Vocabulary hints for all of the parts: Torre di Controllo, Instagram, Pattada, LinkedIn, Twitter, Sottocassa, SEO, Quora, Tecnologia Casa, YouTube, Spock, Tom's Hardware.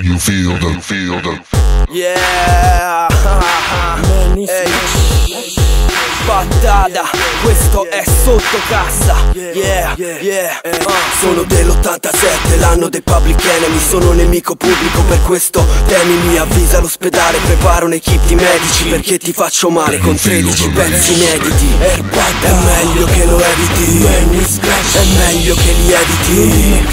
Can you feel the, Yeah, Pattada, questo è Sottocassa. Sono dell'87, l'anno dei public enemy. Sono nemico pubblico, per questo temi. Mi avvisa l'ospedale, preparo un'equipe di medici perché ti faccio male con 13 pezzi inediti. È meglio che lo eviti, è meglio che li editi.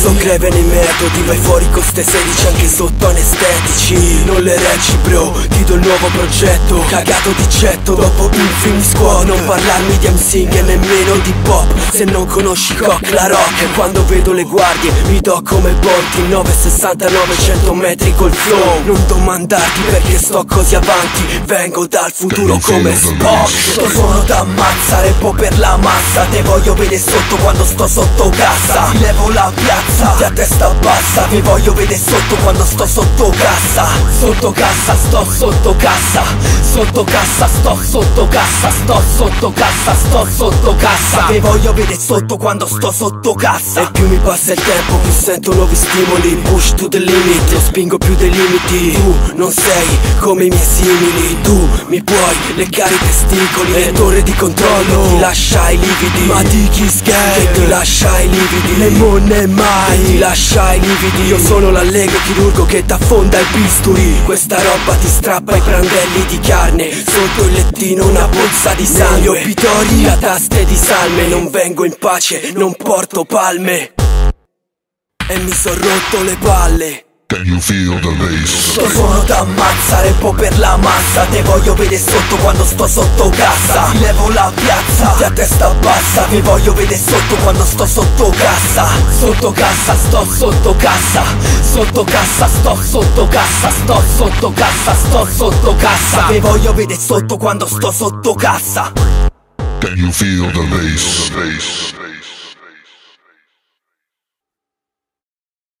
So greve nei metodi, vai fuori con ste 16 anche sotto anestetici. Non le reggi bro, ti do il nuovo progetto. Cagato di getto, dopo un film squad. Non parlarmi di MCing e nemmeno di pop, se non conosci Cock la rock. E quando vedo le guardie mi do come Bonti, 969, 100 metri col flow. Non domandarti perché sto così avanti, vengo dal futuro come Spock. Sto solo da ammazzare, po' per la massa. Te voglio vedere sotto quando sto sotto cassa. Ti levo la piazza, ti a testa bassa. Vi voglio vedere sotto quando sto sotto cassa. Sotto cassa, sto sotto cassa. Sotto cassa, sto sotto cassa. Sto sotto cassa, sto sotto cassa. Ve voglio vedere sotto quando sto sotto cassa. E più mi passa il tempo, più sento nuovi stimoli. Push to the limit, lo spingo più dei limiti. Tu non sei come i miei simili. Tu mi puoi leccare i testicoli. E torre di controllo ti lascia i lividi. Ma di chi scherzi? Che ti lascia i lividi. Le monne mai che ti lascia i lividi. Io sono l'allegro chirurgo che t'affonda il bisturi. Questa roba ti strappa i brandelli di carne. Sotto il lettino una pozza di sangue, obitori a taste di salme. Non vengo in pace, non porto palme, e mi son rotto le palle. Can you feel the bass? Sto solo da ammazzare, po' per la massa. Te voglio vedere sotto quando sto sotto cassa. Ti levo la piazza, ti a testa bassa. Vi voglio vedere sotto quando sto sotto cassa. Sotto cassa, sto sotto cassa. Sotto cassa, sto sotto cassa. Sto sotto cassa, sto sotto cassa. Vi voglio vedere sotto quando sto sotto cassa. Can you feel the bass?